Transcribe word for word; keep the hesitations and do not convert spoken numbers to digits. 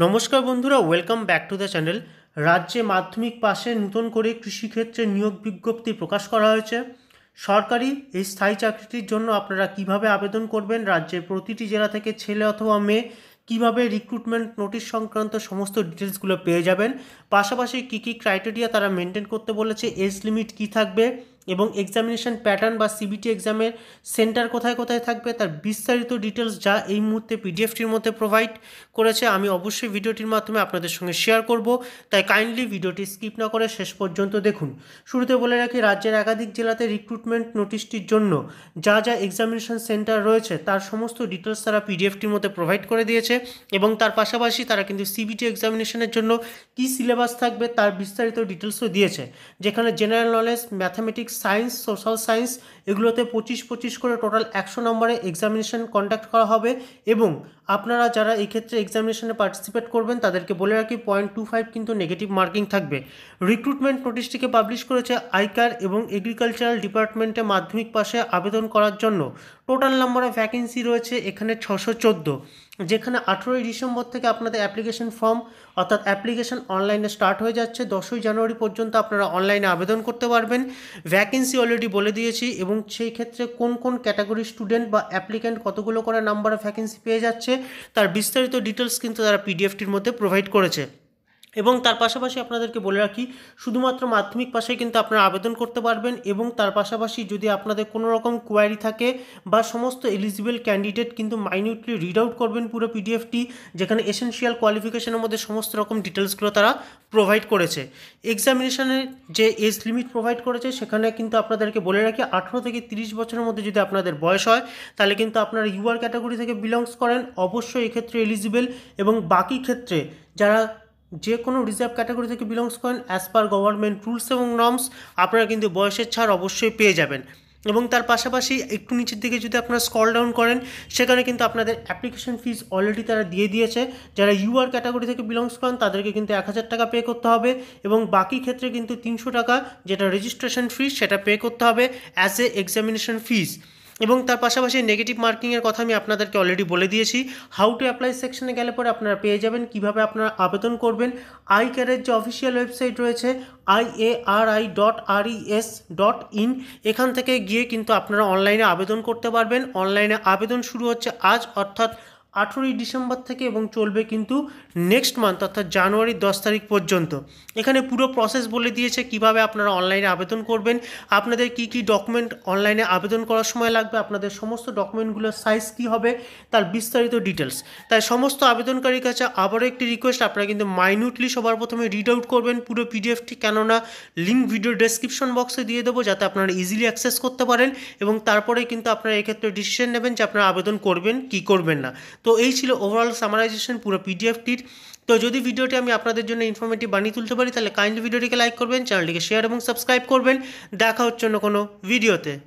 नमस्कार बंधुरा welcome back to the channel. राज्य माध्यमिक पाशे नूतन करे कृषि क्षेत्रे नियोग विज्ञप्ति प्रकाश करा हयेछे। सरकारी एई स्थायी चाकरिर जोन्नो आपनारा किभाबे आवेदन करबेन, राज्येर प्रतिटी जेला थेके छेले अथवा मेये किभाबे रिक्रुटमेंट नोटिस संक्रांत समस्त डिटेल्सगुलो पेये जाबेन, पाशापाशि कि कि क्राइटेरिया तारा मेनटेन करते बोलेछे, एज लिमिट कि थाकबे एबं एग्जामिनेशन पैटार्न बा सीबीटी एग्जामेर सेंटर कोथाय कोथाय थाकबे तार विस्तारित डिटेल्स जा एई मुहूर्ते पीडिएफटिर मध्ये प्रोवाइड करेछे आमी अवश्यई भिडियोटिर माध्यमे आपनादेर संगे शेयर करब, ताई काइंडलि भिडियोटी स्किप ना करे शेष पर्यन्त देखुन। शुरूते बोले राखी, राज्येर एकाधिक जेलाते रिक्रुटमेंट नोटिसटिर जोन्नो जा जा एग्जामिनेशन सेंटर रयेछे तार समस्त डिटेल्स तारा पीडिएफटिर मध्ये प्रोवाइड करे दियेछे एबं तार पाशापाशि तारा किन्तु सीबीटी एग्जामिनेशनेर जोन्नो कि सिलेबास थाकबे तार विस्तारित डिटेल्सओ दियेछे, जेखाने general knowledge, mathematics, science, social science এগুলোতে পঁচিশ পঁচিশ করে টোটাল একশো নম্বরে এক্সামিনেশন কন্ডাক্ট করা হবে। এবং আপনারা যারা এই ক্ষেত্রে এক্সামিনেশনে পার্টিসিপেট করবেন তাদেরকে বলে রাখি পয়েন্ট টু ফাইভ কিন্তু নেগেটিভ মার্কিং থাকবে। রিক্রুটমেন্ট নোটিশটিকে পাবলিশ করেছে আইকার এবং এগ্রিকালচারাল ডিপার্টমেন্টে মাধ্যমিক পাশে আবেদন করার জন্য। টোটাল নম্বরে ভ্যাকেন্সি রয়েছে এখানে ছশো চোদ্দো, যেখানে আঠেরোই ডিসেম্বর থেকে আপনাদের অ্যাপ্লিকেশন ফর্ম অর্থাৎ অ্যাপ্লিকেশন অনলাইনে স্টার্ট হয়ে যাচ্ছে। দশই জানুয়ারি পর্যন্ত আপনারা অনলাইনে আবেদন করতে পারবেন। ভ্যাকেন্সি অলরেডি বলে দিয়েছি এবং সেই ক্ষেত্রে কোন কোন ক্যাটাগরি স্টুডেন্ট বা অ্যাপ্লিক্যান্ট কতগুলো করে নাম্বারে ভ্যাকেন্সি পেয়ে যাচ্ছে তার বিস্তারিত ডিটেলস কিন্তু তারা পিডিএফটির মধ্যে প্রোভাইড করেছে। এবং তার পাশাপাশি আপনাদেরকে বলে রাখি শুধুমাত্র মাধ্যমিক পাশে কিন্তু আপনারা আবেদন করতে পারবেন। এবং তার পাশাপাশি যদি আপনাদের কোনো রকম কোয়ারি থাকে বা সমস্ত এলিজিবল ক্যান্ডিডেট কিন্তু মাইনিউটলি রিড আউট করবেন পুরো পিডিএফটি, যেখানে এসেনশিয়াল কোয়ালিফিকেশনের মধ্যে সমস্ত রকম ডিটেলসগুলো তারা প্রোভাইড করেছে। এক্সামিনেশনের যে এজ লিমিট প্রোভাইড করেছে সেখানে কিন্তু আপনাদেরকে বলে রাখি আঠেরো থেকে তিরিশ বছরের মধ্যে যদি আপনাদের বয়স হয় তাহলে কিন্তু আপনারা ইউআর ক্যাটাগরি থেকে বিলংস করেন অবশ্যই এক্ষেত্রে এলিজিবল। এবং বাকি ক্ষেত্রে যারা যে কোনো রিজার্ভ ক্যাটাগরি থেকে বিলংস করেন অ্যাজ পার গভর্নমেন্ট রুলস এবং নর্মস আপনারা কিন্তু বয়সের ছাড় অবশ্যই পেয়ে যাবেন। এবং তার পাশাপাশি একটু নিচের দিকে যদি আপনারা স্ক্রল ডাউন করেন সেখানে কিন্তু আপনাদের অ্যাপ্লিকেশন ফিজ অলরেডি তারা দিয়ে দিয়েছে। যারা ইউআর ক্যাটাগরি থেকে বিলংস করেন তাদেরকে কিন্তু এক হাজার টাকা পে করতে হবে এবং বাকি ক্ষেত্রে কিন্তু তিনশো টাকা যেটা রেজিস্ট্রেশন ফিজ সেটা পে করতে হবে অ্যাজ এ এক্সামিনেশন ফিজ। এবং তার পাশাপাশি নেগেটিভ মার্কিংয়ের কথা আমি আপনাদেরকে অলরেডি বলে দিয়েছি। হাউ টু অ্যাপ্লাই সেকশনে গেলে পরে আপনারা পেয়ে যাবেন কীভাবে আপনারা আবেদন করবেন। আইকারের যে অফিসিয়াল ওয়েবসাইট রয়েছে I A R I dot R E S dot in, এখান থেকে গিয়ে কিন্তু আপনারা অনলাইনে আবেদন করতে পারবেন। অনলাইনে আবেদন শুরু হচ্ছে আজ অর্থাৎ আঠেরোই ডিসেম্বর থেকে এবং চলবে কিন্তু নেক্সট মান্থ অর্থাৎ জানুয়ারির দশ তারিখ পর্যন্ত। এখানে পুরো প্রসেস বলে দিয়েছে কিভাবে আপনারা অনলাইনে আবেদন করবেন, আপনাদের কি কি ডকুমেন্ট অনলাইনে আবেদন করার সময় লাগবে, আপনাদের সমস্ত ডকুমেন্টগুলোর সাইজ কী হবে তার বিস্তারিত ডিটেলস। তাই সমস্ত আবেদনকারীর কাছে আবারও একটি রিকোয়েস্ট, আপনারা কিন্তু মাইনিউটলি সবার প্রথমে রিড আউট করবেন পুরো পিডিএফটি, কেননা লিঙ্ক ভিডিও ডেসক্রিপশন বক্সে দিয়ে দেবো যাতে আপনারা ইজিলি অ্যাক্সেস করতে পারেন এবং তারপরে কিন্তু আপনারা এক্ষেত্রে ডিসিশন নেবেন যে আপনারা আবেদন করবেন কি করবেন না। তো এই ছিল ওভারঅল সামারাইজেশন পুরো পিডিএফটির। তো যদি ভিডিওটি আমি আপনাদের জন্য ইনফরমেটিভ বানিয়ে তুলতে পারি তাহলে কাইন্ডলি ভিডিওটিকে লাইক করবেন, চ্যানেলটিকে শেয়ার এবং সাবস্ক্রাইব করবেন। দেখা হচ্ছে অন্য কোনো ভিডিওতে।